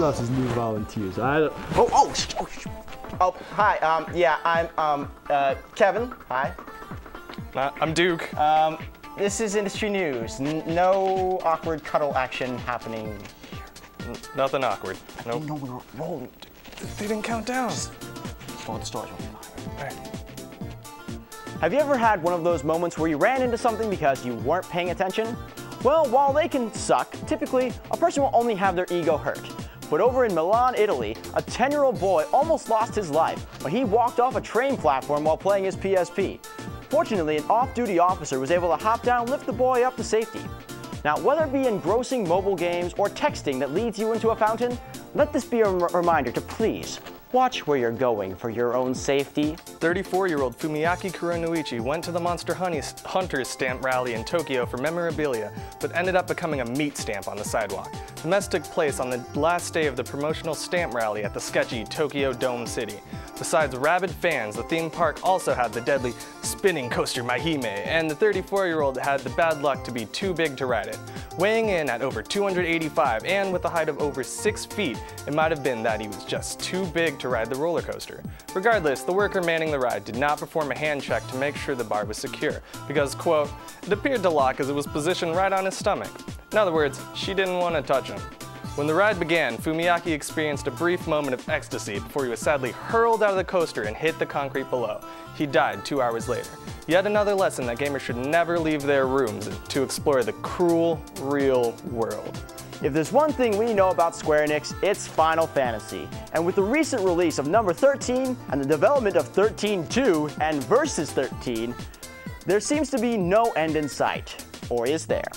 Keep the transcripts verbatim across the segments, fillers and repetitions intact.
who else is new volunteers? I don't. Oh, oh, sh oh, sh oh, hi. Um, yeah, I'm um, uh, Kevin. Hi. Uh, I'm Duke. Um, this is industry news. N no awkward cuddle action happening. N nothing awkward. Nope. No, no, no. They didn't count down. Just start the start. Have you ever had one of those moments where you ran into something because you weren't paying attention? Well, while they can suck, typically a person will only have their ego hurt. But over in Milan, Italy, a ten-year-old boy almost lost his life when he walked off a train platform while playing his P S P. Fortunately, an off-duty officer was able to hop down and lift the boy up to safety. Now, whether it be engrossing mobile games or texting that leads you into a fountain, let this be a reminder to please watch where you're going for your own safety. thirty-four-year-old Fumiyaki Kuro-no-ichi went to the Monster Hunters stamp rally in Tokyo for memorabilia, but ended up becoming a meat stamp on the sidewalk. The mess took place on the last day of the promotional stamp rally at the sketchy Tokyo Dome City. Besides rabid fans, the theme park also had the deadly spinning coaster Mahime, and the thirty-four-year-old had the bad luck to be too big to ride it. Weighing in at over two hundred eighty-five and with a height of over six feet, it might have been that he was just too big to ride the roller coaster. Regardless, the worker manning the ride did not perform a hand check to make sure the bar was secure because, quote, it appeared to lock as it was positioned right on his stomach. In other words, she didn't want to touch him. When the ride began, Fumiyaki experienced a brief moment of ecstasy before he was sadly hurled out of the coaster and hit the concrete below. He died two hours later. Yet another lesson that gamers should never leave their rooms to explore the cruel, real world. If there's one thing we know about Square Enix, it's Final Fantasy. And with the recent release of number thirteen and the development of thirteen two and Versus thirteen, there seems to be no end in sight. Or is there?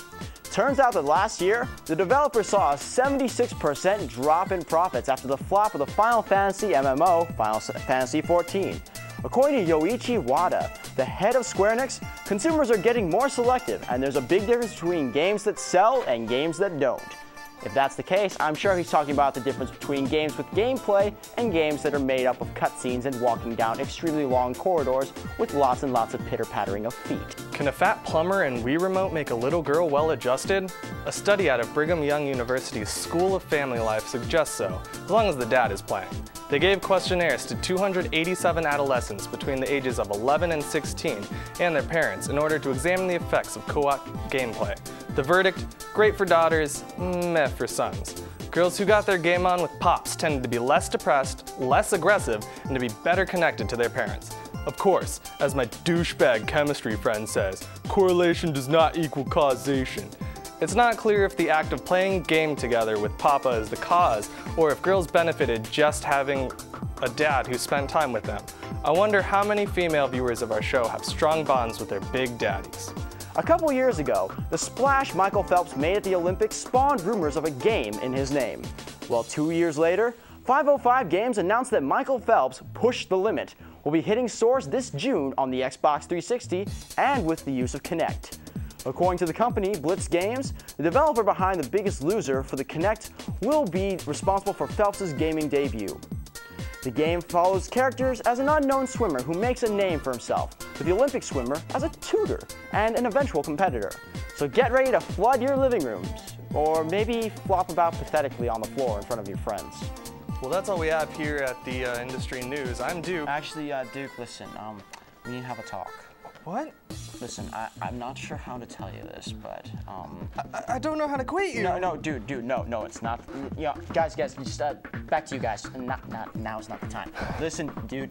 Turns out that last year, the developer saw a seventy-six percent drop in profits after the flop of the Final Fantasy M M O, Final Fantasy fourteen. According to Yoichi Wada, the head of Square Enix, consumers are getting more selective, and there's a big difference between games that sell and games that don't. If that's the case, I'm sure he's talking about the difference between games with gameplay and games that are made up of cutscenes and walking down extremely long corridors with lots and lots of pitter-pattering of feet. Can a fat plumber and Wii remote make a little girl well-adjusted? A study out of Brigham Young University's School of Family Life suggests so, as long as the dad is playing. They gave questionnaires to two hundred eighty-seven adolescents between the ages of eleven and sixteen and their parents in order to examine the effects of co-op gameplay. The verdict, great for daughters, meh for sons. Girls who got their game on with pops tended to be less depressed, less aggressive, and to be better connected to their parents. Of course, as my douchebag chemistry friend says, correlation does not equal causation. It's not clear if the act of playing game together with Papa is the cause, or if girls benefited just having a dad who spent time with them. I wonder how many female viewers of our show have strong bonds with their big daddies. A couple years ago, the splash Michael Phelps made at the Olympics spawned rumors of a game in his name. Well, two years later, five oh five Games announced that Michael Phelps' Push the Limit will be hitting stores this June on the Xbox three sixty and with the use of Kinect. According to the company, Blitz Games, the developer behind the Biggest Loser for the Kinect, will be responsible for Phelps' gaming debut. The game follows characters as an unknown swimmer who makes a name for himself, with the Olympic swimmer as a tutor and an eventual competitor. So get ready to flood your living rooms, or maybe flop about pathetically on the floor in front of your friends. Well, that's all we have here at the uh, Industry News. I'm Duke. Actually, uh, Duke, listen, um, we need to have a talk. What? Listen, I, I'm not sure how to tell you this, but, um... I, I don't know how to quit you! No, no, dude, dude, no, no, it's not... You know, guys, guys, just, uh, back to you guys. Not, not, now is not the time. Listen, dude,